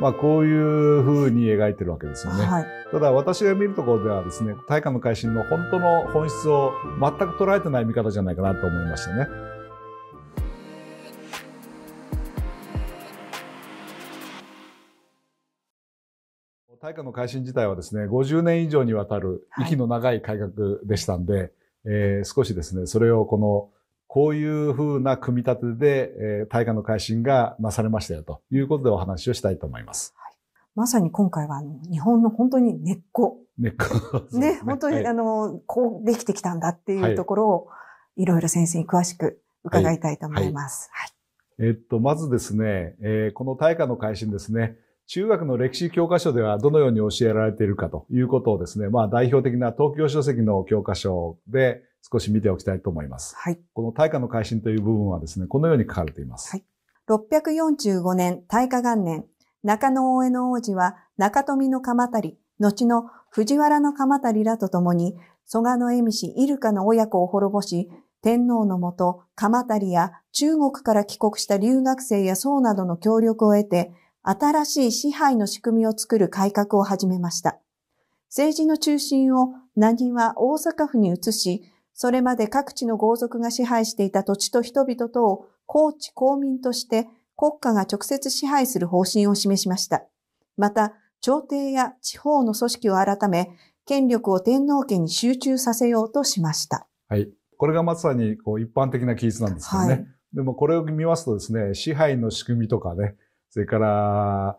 まあこういうふうに描いてるわけですよね。はい、ただ私が見るところではですね、大化の改新の本当の本質を全く捉えてない見方じゃないかなと思いましたね。大化の改新自体はですね、50年以上にわたる息の長い改革でしたんで、はい、少しですね、それをこういうふうな組み立てで、大化の改新がなされましたよということでお話をしたいと思います。はい、まさに今回は日本の本当に根っこ。根っこ。ね、ね、本当に、はい、こうできてきたんだっていうところを、いろいろ先生に詳しく伺いたいと思います。はい。はい、まずですね、この大化の改新ですね、中学の歴史教科書ではどのように教えられているかということをですね、まあ代表的な東京書籍の教科書で少し見ておきたいと思います。はい。この大化の改新という部分はですね、このように書かれています。はい。645年大化元年、中大兄皇子は中富の鎌足、後の藤原の鎌足らと共に、蘇我の恵美氏、入鹿の親子を滅ぼし、天皇のもと、鎌足や中国から帰国した留学生や僧などの協力を得て、新しい支配の仕組みを作る改革を始めました。政治の中心を浪速大阪府に移し、それまで各地の豪族が支配していた土地と人々とを公地公民として国家が直接支配する方針を示しました。また、朝廷や地方の組織を改め、権力を天皇家に集中させようとしました。はい。これがまさに一般的な記述なんですよね。はい、でもこれを見ますとですね、支配の仕組みとかね、それから、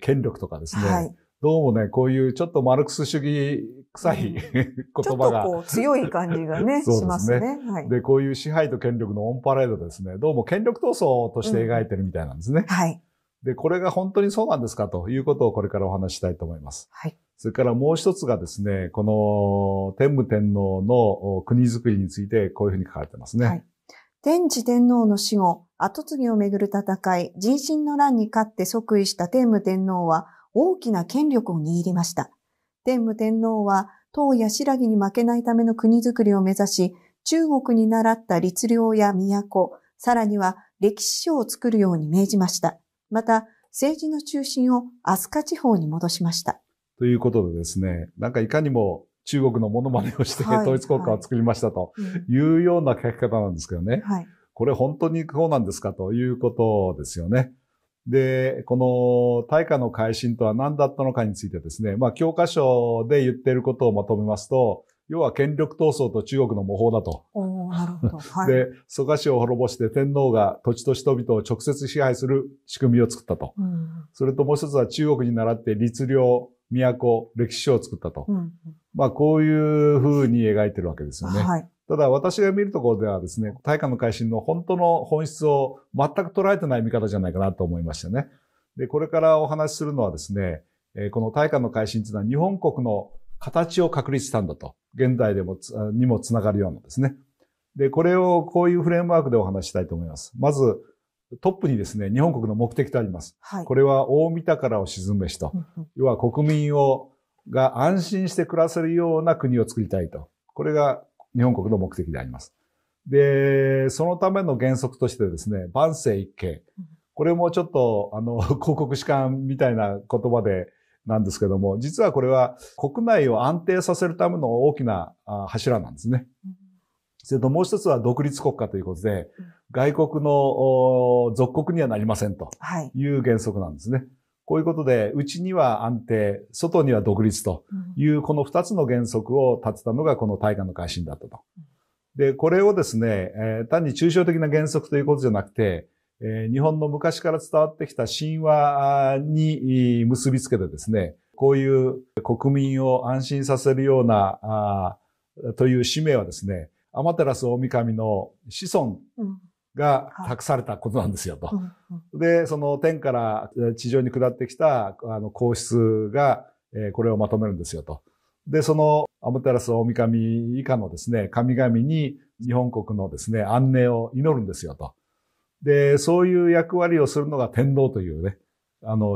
権力とかですね、はい、どうもね、こういうちょっとマルクス主義臭い、うん、言葉が。ちょっと強い感じがね、しますね。はい、で、こういう支配と権力のオンパレードですね、どうも権力闘争として描いてるみたいなんですね。うん、はい、で、これが本当にそうなんですかということをこれからお話ししたいと思います。はい、それからもう一つがですね、この天武天皇の国づくりについてこういうふうに書かれてますね。はい、天智天皇の死後、後継ぎをめぐる戦い、壬申の乱に勝って即位した天武天皇は大きな権力を握りました。天武天皇は唐や新羅に負けないための国づくりを目指し、中国に倣った律令や都、さらには歴史書を作るように命じました。また、政治の中心を飛鳥地方に戻しました。ということでですね、なんかいかにも中国のモノマネをして統一国家を作りましたというような書き方なんですけどね。はい、これ本当にこうなんですかということですよね。で、この大化の改新とは何だったのかについてですね、まあ教科書で言っていることをまとめますと、要は権力闘争と中国の模倣だと。なるほど。はい、で、蘇我氏を滅ぼして天皇が土地と人々を直接支配する仕組みを作ったと。うん、それともう一つは中国に倣って律令、都、歴史書を作ったと。うん、まあこういうふうに描いてるわけですよね。はい、ただ私が見るところではですね、大化の改新の本当の本質を全く捉えてない見方じゃないかなと思いましたね。で、これからお話しするのはですね、この大化の改新というのは日本国の形を確立したんだと。現代でもにもつながるようなですね。で、これをこういうフレームワークでお話ししたいと思います。まず、トップにですね、日本国の目的とあります。はい、これは大御宝を鎮めしと。要は国民が安心して暮らせるような国を作りたいと。これが日本国の目的であります。で、そのための原則としてですね、万世一系。これもちょっと、広告士官みたいな言葉でなんですけども、実はこれは国内を安定させるための大きな柱なんですね。それともう一つは独立国家ということで、外国の属国にはなりませんという原則なんですね。はい、こういうことで、うちには安定、外には独立という、この二つの原則を立てたのが、この大化の改新だったと。で、これをですね、単に抽象的な原則ということじゃなくて、日本の昔から伝わってきた神話に結びつけてですね、こういう国民を安心させるような、という使命はですね、天照大神の子孫、が託されたことなんですよと。で、その天から地上に下ってきた皇室が、これをまとめるんですよと。で、その天照大神以下のですね、神々に日本国のですね、安寧を祈るんですよと。で、そういう役割をするのが天皇というね、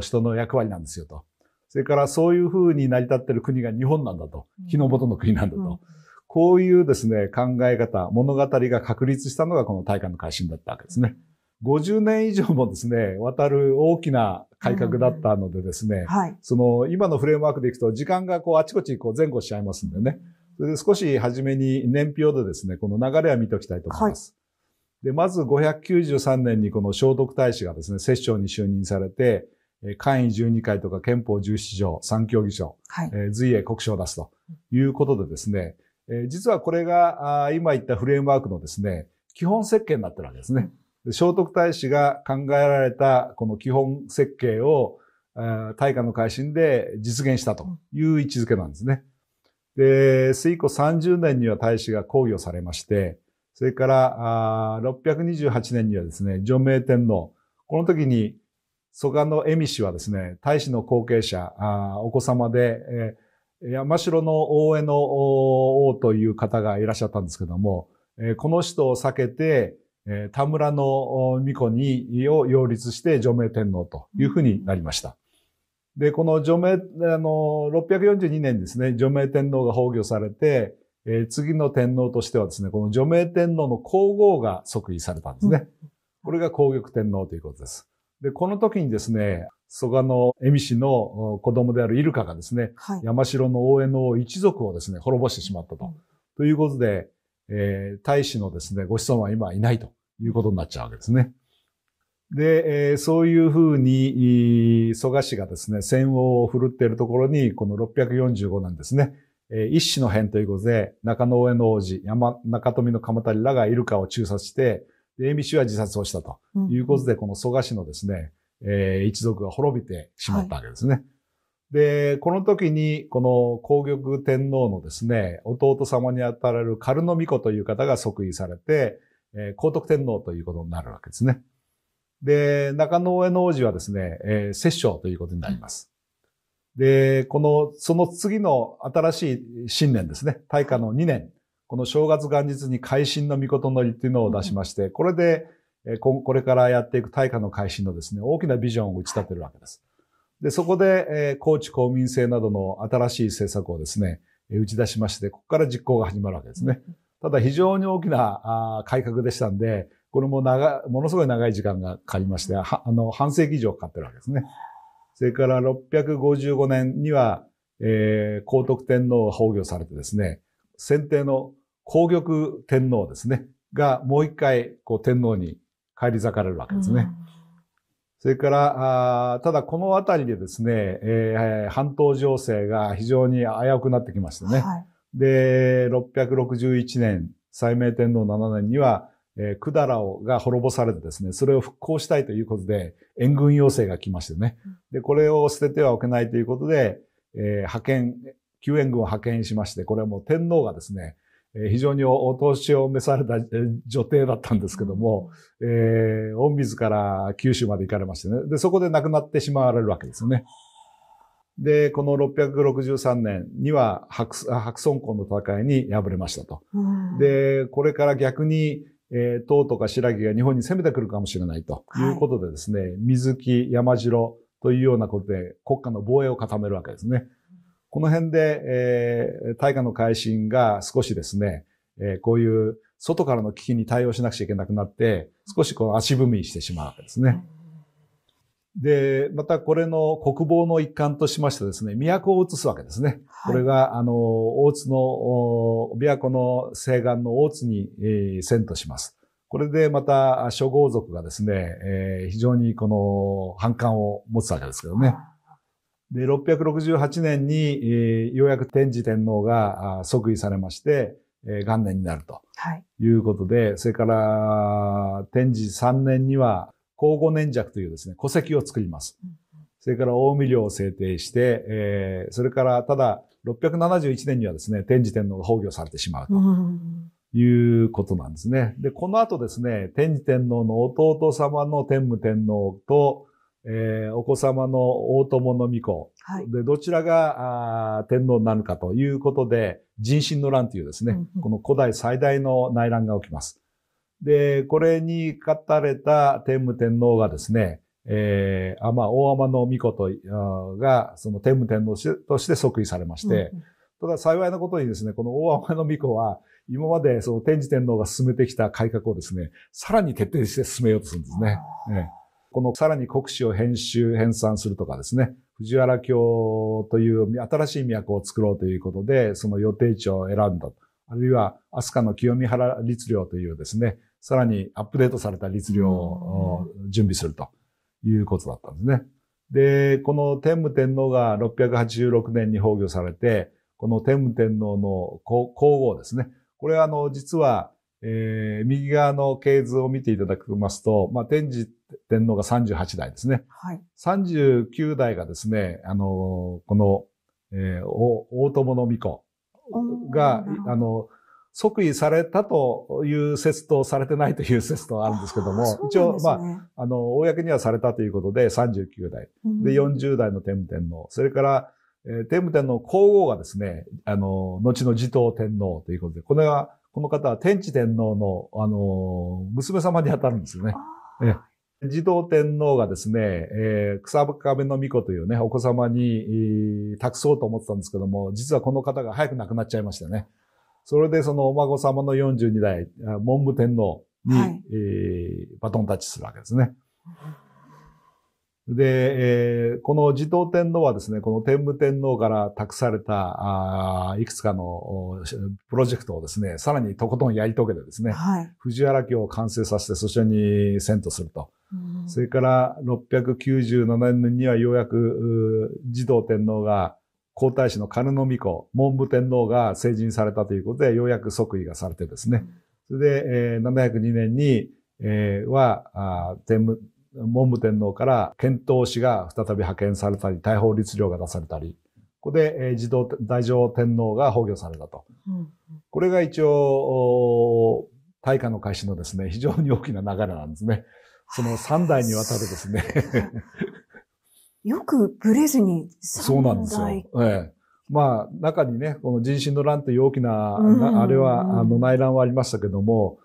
人の役割なんですよと。それからそういう風に成り立っている国が日本なんだと。日の元の国なんだと。こういうですね、考え方、物語が確立したのがこの大化の改新だったわけですね。50年以上もですね、渡る大きな改革だったのでですね、はい、その今のフレームワークでいくと時間がこうあちこちこう前後しちゃいますんでね、それで少し初めに年表でですね、この流れは見ておきたいと思います。はい、で、まず593年にこの聖徳太子がですね、摂政に就任されて、簡易12回とか憲法17条、三教義章、はい、随英国書を出すということでですね、実はこれが今言ったフレームワークのですね、基本設計になってるわけですね。聖徳太子が考えられたこの基本設計を大化の改新で実現したという位置づけなんですね。で、推古30年には太子が公議をされまして、それから628年にはですね、女命天皇。この時に蘇我の恵美氏はですね、太子の後継者、お子様で、山城の大江の王という方がいらっしゃったんですけども、この人を避けて、田村の巫女にを擁立して女命天皇というふうになりました。で、この女命、642年ですね、女命天皇が崩御されて、次の天皇としてはですね、この女命天皇の皇后が即位されたんですね。これが皇極天皇ということです。で、この時にですね、蘇我の恵美氏の子供であるイルカがですね、はい、山城の大江の王一族をですね、滅ぼしてしまったと。ということで、太子のですね、ご子孫は今いないということになっちゃうわけですね。で、そういうふうに、蘇我氏がですね、戦を振るっているところに、この645年ですね、一子の変ということで、中野大江の王子、中富の鎌足らがイルカを中殺して、恵美氏は自殺をしたということで、この蘇我氏のですね、一族が滅びてしまったわけですね。はい、で、この時に、この皇極天皇のですね、弟様にあたられる軽の巫女という方が即位されて、皇徳天皇ということになるわけですね。で、中野大江の王子はですね、摂政ということになります。で、その次の新しい新年ですね、大化の2年、この正月元日に改新の詔というのを出しまして、これで、これからやっていく大化の改新のですね、大きなビジョンを打ち立てるわけです。で、そこで、公地公民制などの新しい政策をですね、打ち出しまして、ここから実行が始まるわけですね。ただ非常に大きな改革でしたんで、これもものすごい長い時間がかかりまして、半世紀以上かかってるわけですね。それから655年には、皇徳天皇が崩御されてですね、先帝の皇極天皇ですね、がもう一回、こう天皇に返り咲かれるわけですね。それから、ただこのあたりでですね、半島情勢が非常に危うくなってきましてね。はい、で、661年、斉明天皇7年には、百済が滅ぼされてですね、それを復興したいということで、援軍要請が来ましてね。で、これを捨ててはおけないということで、救援軍を派遣しまして、これはもう天皇がですね、非常にお年を召された女帝だったんですけども、御自ら九州まで行かれましてね。で、そこで亡くなってしまわれるわけですよね。で、この663年には白村江の戦いに敗れましたと。で、これから逆に、唐とか新羅が日本に攻めてくるかもしれないということでですね、水木、山城というようなことで国家の防衛を固めるわけですね。この辺で、大化の改新が少しですね、こういう外からの危機に対応しなくちゃいけなくなって、少しこう足踏みしてしまうわけですね。で、またこれの国防の一環としましてですね、都を移すわけですね。はい、これが、大津の、琵琶湖の西岸の大津に、遷都します。これでまた諸豪族がですね、非常にこの反感を持つわけですけどね。で、668年に、ようやく天智天皇が即位されまして、元年になるということで、はい、それから天智3年には庚午年爵というですね、戸籍を作ります。うん、それから近江領を制定して、それからただ671年にはですね、天智天皇が崩御されてしまうということなんですね。で、この後ですね、天智天皇の弟様の天武天皇と、お子様の大友の巫女、はい、でどちらが天皇になるかということで、壬申の乱というですね、この古代最大の内乱が起きます。で、これに勝たれた天武天皇がですね、大天の巫女がその天武天皇として即位されまして、ただ幸いなことにですね、この大天皇皇子は、今までその天智天皇が進めてきた改革をですね、さらに徹底して進めようとするんですね。このさらに国史を編集、編纂するとかですね、藤原京という新しい都を作ろうということで、その予定地を選んだ。あるいは、飛鳥の清見原律令というですね、さらにアップデートされた律令を準備するということだったんですね。で、この天武天皇が686年に崩御されて、この天武天皇の皇后ですね。これは実は、右側の系図を見ていただきますと、天智天皇が38代ですね。はい、39代がですね、この、大友皇子が、即位されたという説とされてないという説とあるんですけども、ね、一応、公にはされたということで39代。で、40代の天武天皇。それから、天武天皇皇后がですね、後の持統天皇ということで、この方は天智天皇の、娘様に当たるんですよね。持統天皇がですね、草壁の皇子というね、お子様に、託そうと思ってたんですけども、実はこの方が早く亡くなっちゃいましたね。それでそのお孫様の42代、文武天皇に、バトンタッチするわけですね。で、この持統天皇はですね、この天武天皇から託された、いくつかのプロジェクトをですね、さらにとことんやり遂げてですね、藤原京を完成させて、そちらに遷都すると。それから697年にはようやく持統天皇が皇太子の兼御子、文武天皇が成人されたということで、ようやく即位がされてですね。それで、702年には、文武天皇から遣唐使が再び派遣されたり、大宝律令が出されたり、ここで太上天皇が崩御されたと。これが一応、大化の改新のですね、非常に大きな流れなんですね。その3代にわたるですね。よくブレずにそうなんですよ。中にね、この壬申の乱という大きな、あれは、内乱はありましたけども、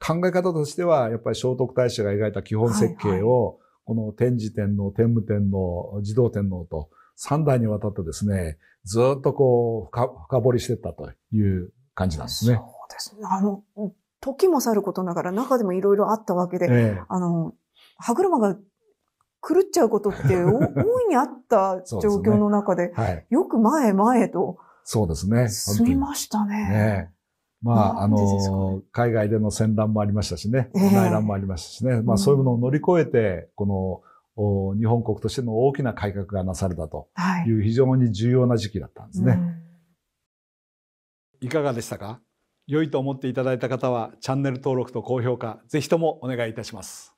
考え方としては、やっぱり聖徳太子が描いた基本設計を、この天智天皇、天武天皇、持統天皇と3代にわたってですね、ずっとこう、深掘りしていったという感じなんですね。そうですね。時もさることながら、中でもいろいろあったわけで、歯車が狂っちゃうことって大いにあった状況の中で、よく前へと進みましたね。海外での戦乱もありましたしね、内乱もありましたしね、そういうものを乗り越えて、この日本国としての大きな改革がなされたという非常に重要な時期だったんですね。いかがでしたか？良いと思っていただいた方はチャンネル登録と高評価、ぜひともお願いいたします。